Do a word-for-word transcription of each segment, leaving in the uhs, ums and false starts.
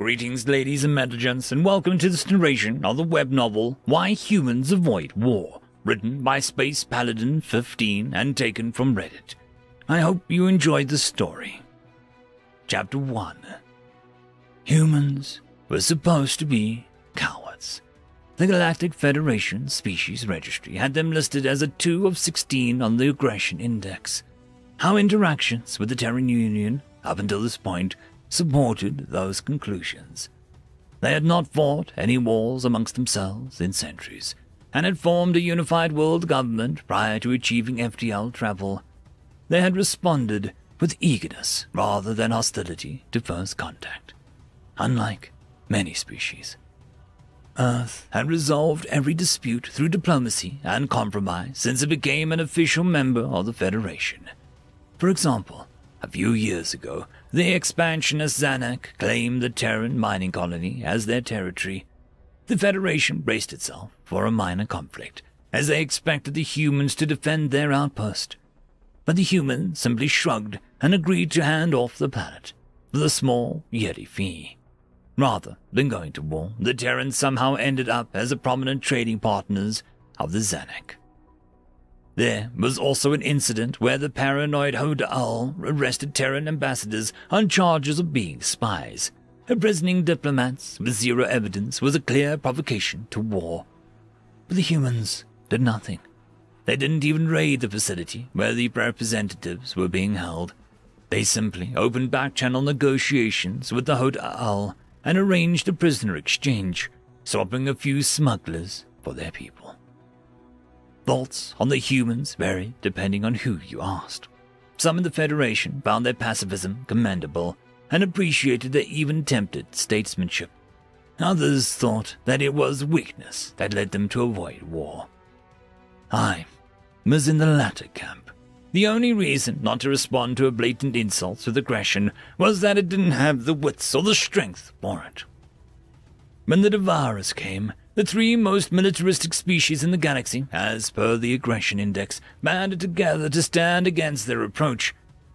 Greetings, ladies and gents, and welcome to this narration of the web novel Why Humans Avoid War, written by Space Paladin fifteen and taken from Reddit. I hope you enjoyed the story. Chapter one. Humans were supposed to be cowards. The Galactic Federation Species Registry had them listed as a two of sixteen on the Aggression Index. Our interactions with the Terran Union, up until this point, supported those conclusions. They had not fought any wars amongst themselves in centuries, and had formed a unified world government prior to achieving F T L travel. They had responded with eagerness rather than hostility to first contact, unlike many species. Earth had resolved every dispute through diplomacy and compromise since it became an official member of the Federation. For example, a few years ago, the expansionist Zanak claimed the Terran mining colony as their territory. The Federation braced itself for a minor conflict, as they expected the humans to defend their outpost. But the humans simply shrugged and agreed to hand off the planet with a small yearly fee. Rather than going to war, the Terrans somehow ended up as the prominent trading partners of the Zanak. There was also an incident where the paranoid Hoda'al arrested Terran ambassadors on charges of being spies. Imprisoning diplomats with zero evidence was a clear provocation to war. But the humans did nothing. They didn't even raid the facility where the representatives were being held. They simply opened back-channel negotiations with the Hoda'al and arranged a prisoner exchange, swapping a few smugglers for their people. Thoughts on the humans vary depending on who you asked. Some in the Federation found their pacifism commendable and appreciated their even-tempered statesmanship. Others thought that it was weakness that led them to avoid war. I was in the latter camp. The only reason not to respond to a blatant insult with aggression was that it didn't have the wits or the strength for it. When the Devourers came, the three most militaristic species in the galaxy, as per the Aggression Index, banded together to stand against their approach.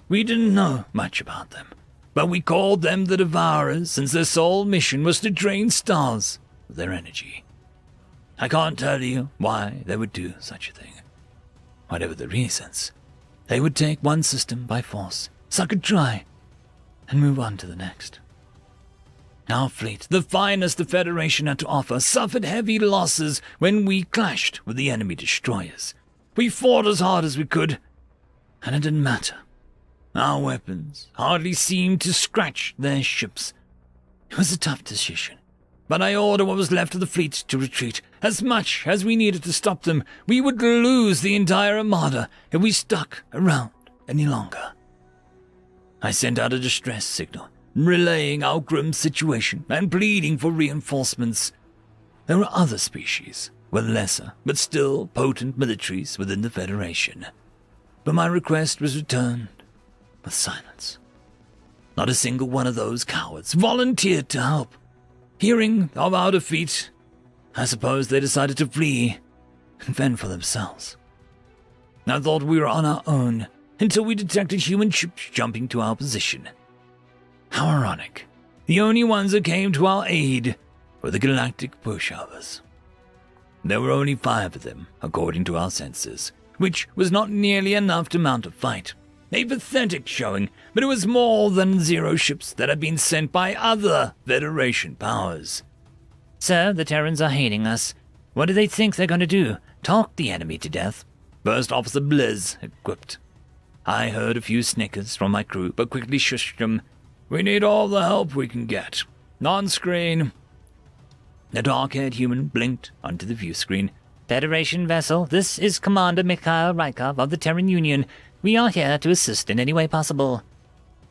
We didn't know much about them, but we called them the Devourers since their sole mission was to drain stars of their energy. I can't tell you why they would do such a thing. Whatever the reasons, they would take one system by force, suck it dry, and move on to the next. Our fleet, the finest the Federation had to offer, suffered heavy losses when we clashed with the enemy destroyers. We fought as hard as we could, and it didn't matter. Our weapons hardly seemed to scratch their ships. It was a tough decision, but I ordered what was left of the fleet to retreat. As much as we needed to stop them, we would lose the entire armada if we stuck around any longer. I sent out a distress signal, relaying our grim situation and pleading for reinforcements. There were other species with lesser but still potent militaries within the Federation, but my request was returned with silence. Not a single one of those cowards volunteered to help. Hearing of our defeat, I suppose they decided to flee and fend for themselves. I thought we were on our own until we detected human ships jumping to our position. How ironic. The only ones that came to our aid were the galactic pushovers. There were only five of them, according to our census, which was not nearly enough to mount a fight. A pathetic showing, but it was more than zero ships that had been sent by other Federation powers. Sir, the Terrans are hating us. What do they think they're going to do? Talk the enemy to death? First Officer Blizz equipped. I heard a few snickers from my crew, but quickly shushed them. We need all the help we can get. On screen. The dark-haired human blinked onto the view screen. Federation vessel, this is Commander Mikhail Rykov of the Terran Union. We are here to assist in any way possible.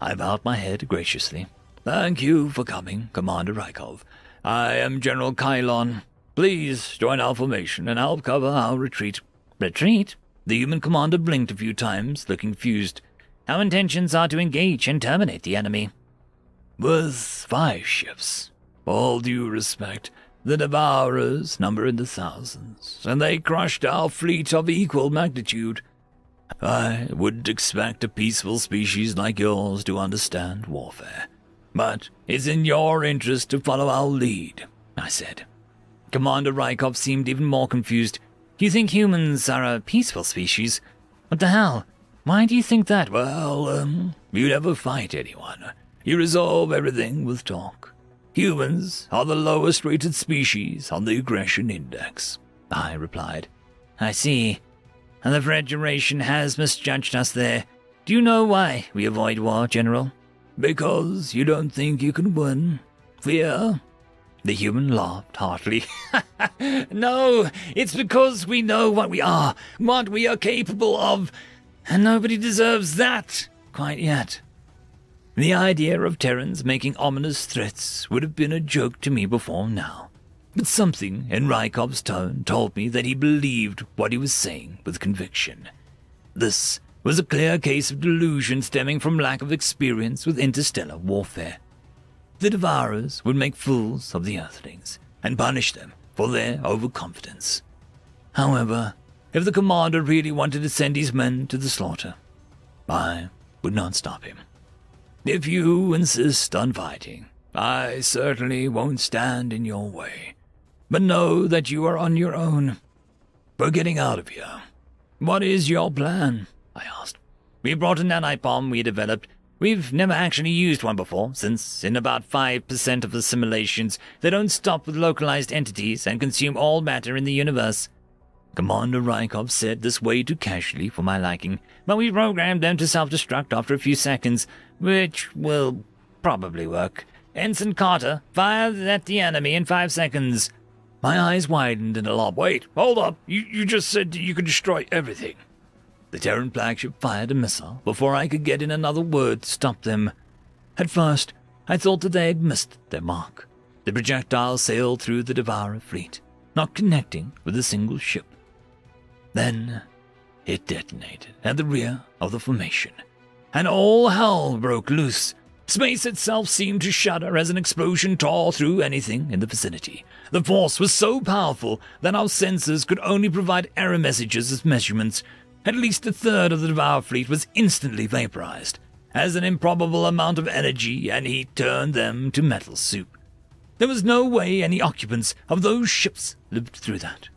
I bowed my head graciously. Thank you for coming, Commander Rykov. I am General Kylon. Please join our formation and help cover our retreat. Retreat? The human commander blinked a few times, looking fused. Our intentions are to engage and terminate the enemy. With five ships, all due respect, the Devourers number in the thousands, and they crushed our fleet of equal magnitude. I wouldn't expect a peaceful species like yours to understand warfare. But it's in your interest to follow our lead, I said. Commander Rykov seemed even more confused. You think humans are a peaceful species? What the hell? Why do you think that? Well, um, you never fight anyone. You resolve everything with talk. Humans are the lowest rated species on the aggression index, I replied. I see. And the Federation has misjudged us there. Do you know why we avoid war, General? Because you don't think you can win. Fear? The human laughed heartily. No, it's because we know what we are, what we are capable of, and nobody deserves that quite yet. The idea of Terrans making ominous threats would have been a joke to me before now. But something in Rykov's tone told me that he believed what he was saying with conviction. This was a clear case of delusion stemming from lack of experience with interstellar warfare. The Devourers would make fools of the Earthlings and punish them for their overconfidence. However, if the commander really wanted to send his men to the slaughter, I would not stop him. If you insist on fighting, I certainly won't stand in your way. But know that you are on your own. We're getting out of here. What is your plan? I asked. We brought a nanipom we developed. We've never actually used one before, since in about five percent of assimilations, they don't stop with localized entities and consume all matter in the universe. Commander Rykov said this way too casually for my liking, but we programmed them to self-destruct after a few seconds, which will probably work. Ensign Carter, fire at the enemy in five seconds. My eyes widened in alarm. Wait, hold up. You, you just said you could destroy everything. The Terran flagship fired a missile before I could get in another word to stop them. At first, I thought that they had missed their mark. The projectile sailed through the Devourer fleet, not connecting with a single ship. Then it detonated at the rear of the formation, and all hell broke loose. Space itself seemed to shudder as an explosion tore through anything in the vicinity. The force was so powerful that our sensors could only provide error messages as measurements. At least a third of the Devourer fleet was instantly vaporized, as an improbable amount of energy and heat turned them to metal soup. There was no way any occupants of those ships lived through that.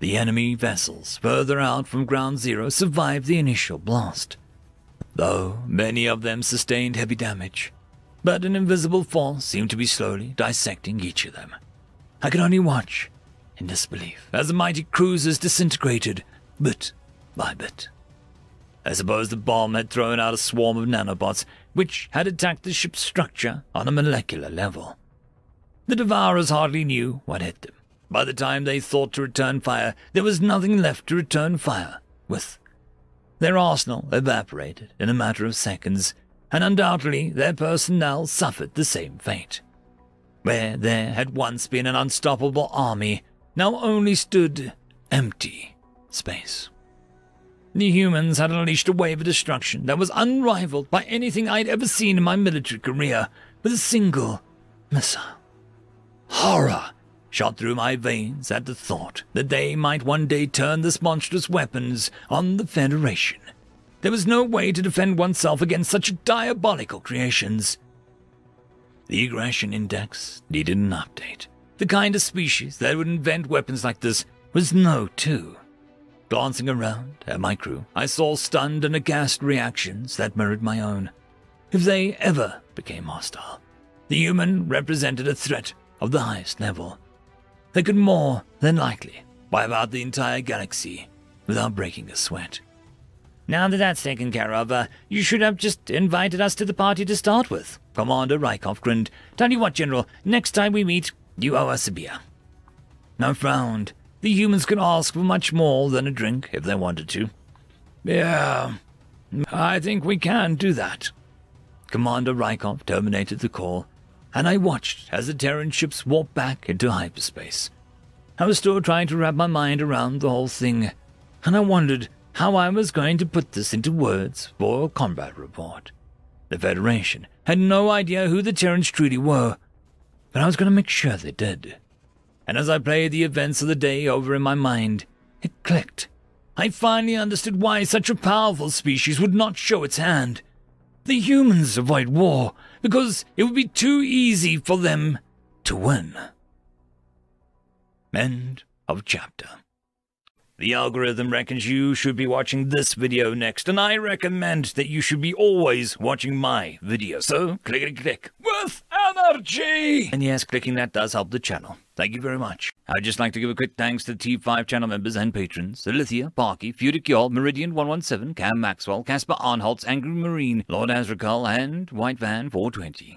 The enemy vessels further out from Ground Zero survived the initial blast, though many of them sustained heavy damage, but an invisible force seemed to be slowly dissecting each of them. I could only watch in disbelief as the mighty cruisers disintegrated bit by bit. I suppose the bomb had thrown out a swarm of nanobots which had attacked the ship's structure on a molecular level. The Devourers hardly knew what hit them. By the time they thought to return fire, there was nothing left to return fire with. Their arsenal evaporated in a matter of seconds, and undoubtedly their personnel suffered the same fate. Where there had once been an unstoppable army, now only stood empty space. The humans had unleashed a wave of destruction that was unrivaled by anything I'd ever seen in my military career, with a single missile. Horror shot through my veins at the thought that they might one day turn this monstrous weapons on the Federation. There was no way to defend oneself against such diabolical creations. The aggression index needed an update. The kind of species that would invent weapons like this was no two. Glancing around at my crew, I saw stunned and aghast reactions that mirrored my own. If they ever became hostile, the human represented a threat of the highest level. They could more than likely wipe out the entire galaxy without breaking a sweat. Now that that's taken care of, uh, you should have just invited us to the party to start with. Commander Rykov grinned. Tell you what, General, next time we meet, you owe us a beer. I frowned. The humans could ask for much more than a drink if they wanted to. Yeah, I think we can do that. Commander Rykov terminated the call, and I watched as the Terran ships warped back into hyperspace. I was still trying to wrap my mind around the whole thing, and I wondered how I was going to put this into words for a combat report. The Federation had no idea who the Terrans truly were, but I was going to make sure they did. And as I played the events of the day over in my mind, it clicked. I finally understood why such a powerful species would not show its hand. The humans avoid war because it would be too easy for them to win. End of chapter. The algorithm reckons you should be watching this video next, and I recommend that you should be always watching my video. So, click, click, with energy! And yes, clicking that does help the channel. Thank you very much. I'd just like to give a quick thanks to the T five channel members and patrons: Silithia, Parky, Feudicure, Meridian one one seven, Cam Maxwell, Casper Arnholtz, Angry Marine, Lord Azrakal, and White Van four twenty.